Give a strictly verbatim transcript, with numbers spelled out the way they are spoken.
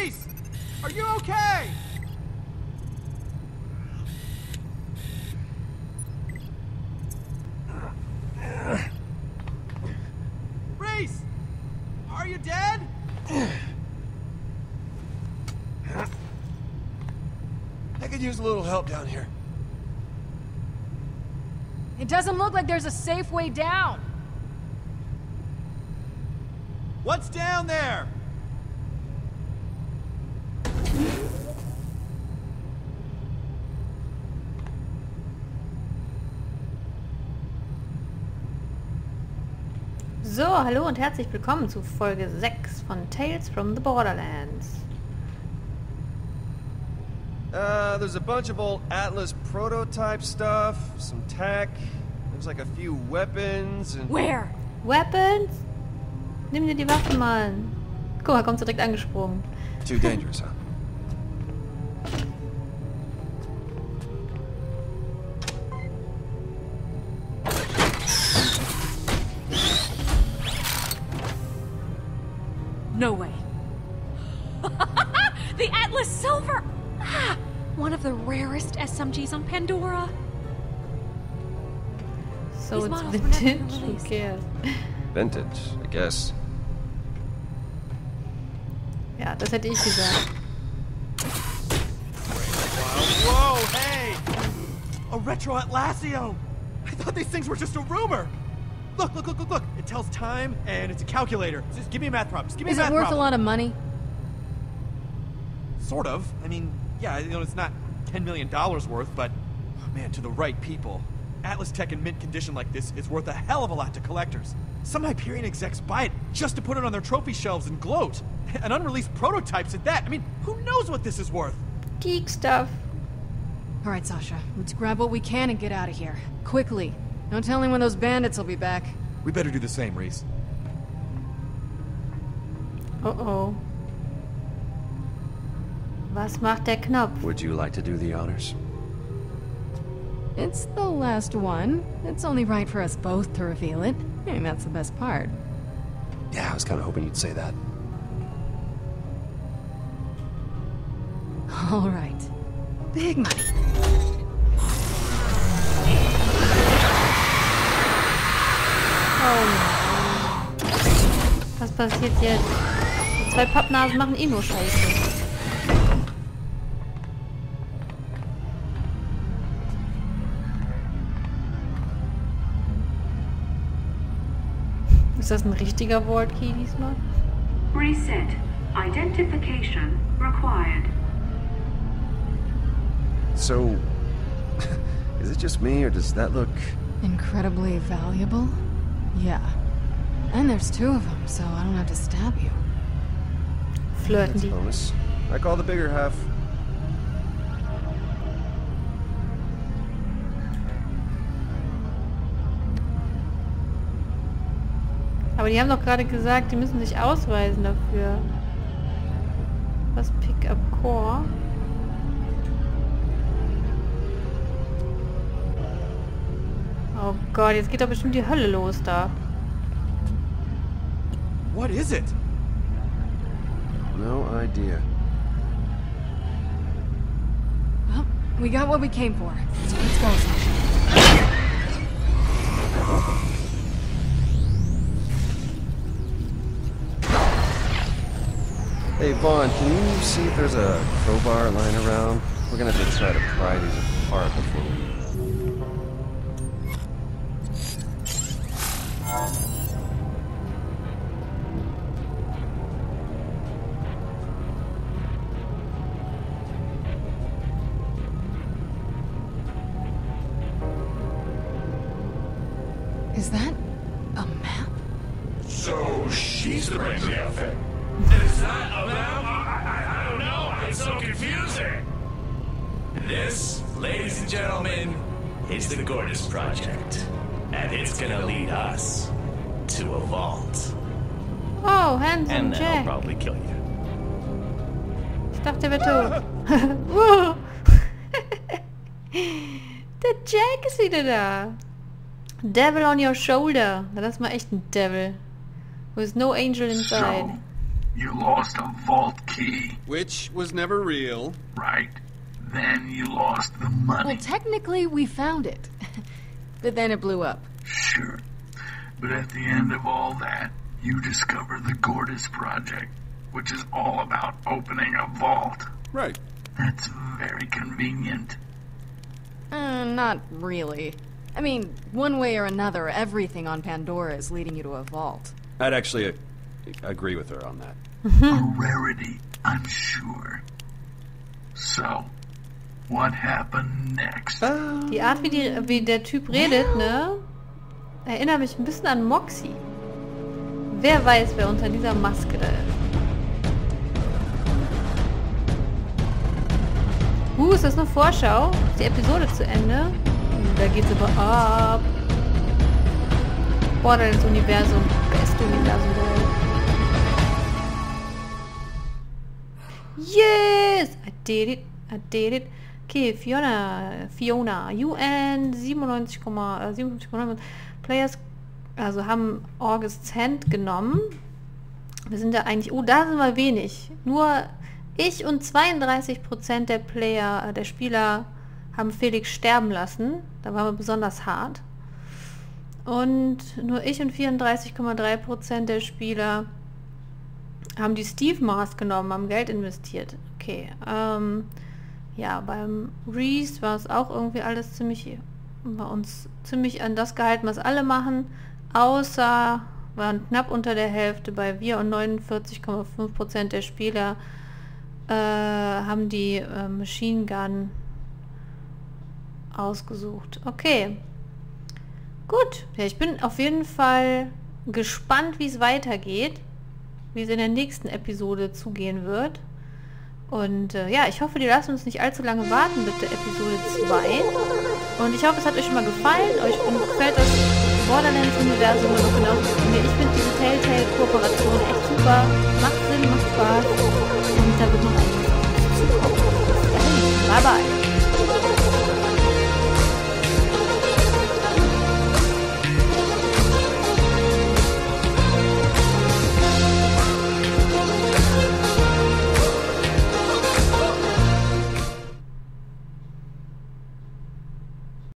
Reese, are you okay? Reese, are you dead? I could use a little help down here. It doesn't look like there's a safe way down. What's down there? So, hallo und herzlich willkommen zu Folge sechs von Tales from the Borderlands. Uh, there's a bunch of old Atlas prototype stuff, some tech, there's like a few weapons and... Where? Weapons? Nimm dir die Waffen, Mann. Guck mal, kommst du direkt angesprungen. Too dangerous, huh? No way. The Atlas Silver! Ah, one of the rarest S M Gs on Pandora. So These it's vintage? Who cares? Vintage, I guess. Ja, das hätte ich gesagt. Wow, whoa, hey! A retro Atlasio! I thought these things were just a rumor! Look, look, look, look, look! It tells time and it's a calculator. Just give me a math problem. Just give me a math problem. Is it worth a lot of money? Sort of. I mean, yeah, you know, it's not ten million dollars worth, but oh man, to the right people. Atlas tech in mint condition like this is worth a hell of a lot to collectors. Some Hyperion execs buy it just to put it on their trophy shelves and gloat. And unreleased prototypes at that. I mean, who knows what this is worth? Geek stuff. All right, Sasha, let's grab what we can and get out of here. Quickly. Don't tell me when those bandits will be back. We better do the same, Reese. Uh-oh. Was macht der Knopf? Would you like to do the honors? It's the last one. It's only right for us both to reveal it. I mean, that's the best part. Yeah, I was kind of hoping you'd say that. All right. Big money. Oh nein. Was passiert jetzt? Die zwei Pappnasen machen eh nur Scheiße. Ist das ein richtiger Wortkey diesmal? Reset. Identification required. So, is it just me or does that look... incredibly valuable? Yeah. And there's two of them, so I don't have to stab you. Flirting. Bonus. I call the bigger half. Aber die haben doch gerade gesagt, die müssen sich ausweisen dafür. Was? Pick up Core? Oh Gott, jetzt geht doch bestimmt die Hölle los da. What is it? No idea. Well, we got what we came for. So let's go, Sasha. Hey, Vaughn, can you see if there's a crowbar lying around? We're gonna have to try to pry these apart before we... Is that a map? So, she's the crazy outfit. Is that a map? I, I, I don't know. It's so confusing. This, ladies and gentlemen, is the Gordis project. And it's gonna lead us to a vault. Oh, Handsome Jack. And then I'll probably kill you. Ich dachte, er wird tot. Der Jack ist wieder da. Devil on your shoulder. Das ist mal echt ein Devil. There's no angel inside. No. You lost a vault key. Which was never real. Right. Then you lost the money. Well, technically, we found it. But then it blew up. Sure. But at the end of all that, you discover the Gordis Project, which is all about opening a vault. Right. That's very convenient. Uh, not really. I mean, one way or another, everything on Pandora is leading you to a vault. I'd actually uh, agree with her on that. A rarity, I'm sure. So, what happened next? Die Art, wie, die, wie der Typ redet, ne? Erinnere mich ein bisschen an Moxie. Wer weiß, wer unter dieser Maske da ist. Uh, ist das eine Vorschau? Ist die Episode zu Ende? Da geht's aber ab. Borderlands Universum. Beste Universum der Welt. Yes! I did it. I did it. Okay, Fiona. Fiona. U N siebenundneunzig Komma neun Players. Also haben August Hand genommen. Wir sind ja eigentlich... Oh, da sind wir wenig. Nur ich und zweiunddreißig Prozent der Player, der Spieler haben Felix sterben lassen. Da waren wir besonders hart. Und nur ich und vierunddreißig Komma drei Prozent der Spieler haben die Steve Mask genommen, haben Geld investiert. Okay. Ähm, ja, beim Reese war es auch irgendwie alles ziemlich... bei uns ziemlich an das gehalten, was alle machen. Außer waren knapp unter der Hälfte bei wir und neunundvierzig Komma fünf Prozent der Spieler äh, haben die äh, Machine Gun ausgesucht. Okay. Gut. Ja, ich bin auf jeden Fall gespannt, wie es weitergeht. Wie es in der nächsten Episode zugehen wird. Und äh, ja, ich hoffe, die lassen uns nicht allzu lange warten, bitte, Episode zwei. Und ich hoffe, es hat euch schon mal gefallen. Euch gefällt das Borderlands-Universum und genauso wie mir. Ich finde diese Telltale-Kooperation echt super. Macht Sinn, macht Spaß. Und da wird noch einiges zukommen.